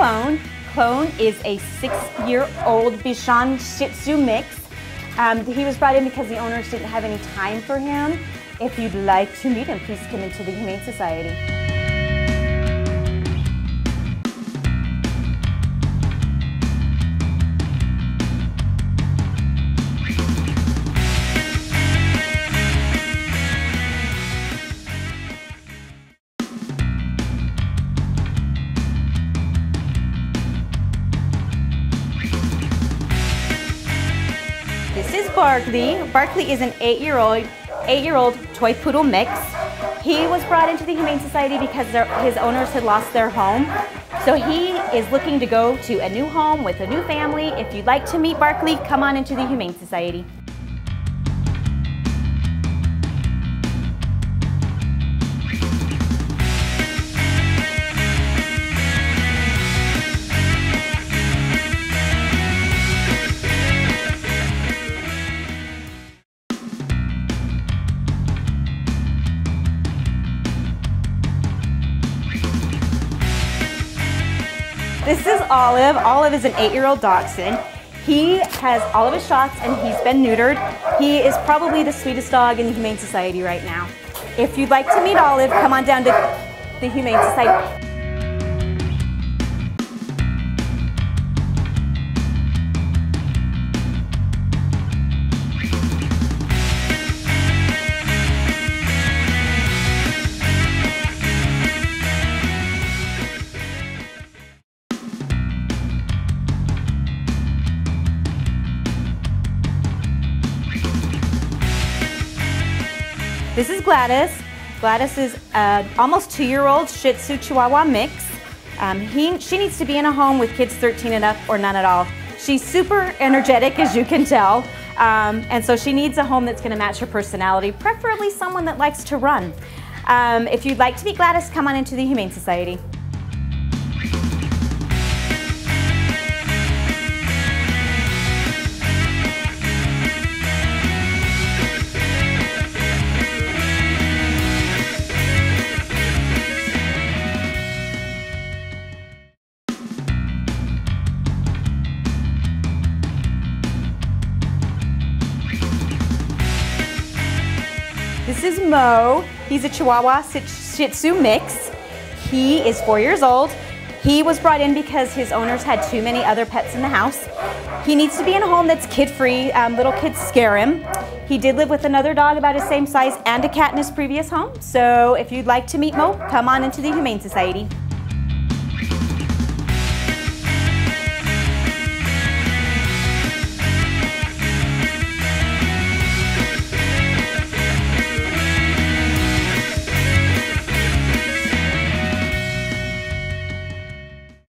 Clone. Clone is a 6-year-old Bichon Shih Tzu mix. He was brought in because the owners didn't have any time for him. If you'd like to meet him, please come into the Humane Society. This is Barkley. Barkley is an 8-year-old toy poodle mix. He was brought into the Humane Society because his owners had lost their home. So he is looking to go to a new home with a new family. If you'd like to meet Barkley, come on into the Humane Society. This is Olive. Olive is an 8-year-old dachshund. He has all of his shots and he's been neutered. He is probably the sweetest dog in the Humane Society right now. If you'd like to meet Olive, come on down to the Humane Society. This is Gladys. Gladys is an almost 2-year-old Shih Tzu Chihuahua mix. She needs to be in a home with kids 13 and up or none at all. She's super energetic, as you can tell, and so she needs a home that's going to match her personality, preferably someone that likes to run. If you'd like to meet Gladys, come on into the Humane Society. This is Mo. He's a Chihuahua Shih Tzu mix. He is 4 years old. He was brought in because his owners had too many other pets in the house. He needs to be in a home that's kid-free. Little kids scare him. He did live with another dog about his same size and a cat in his previous home. So if you'd like to meet Mo, come on into the Humane Society.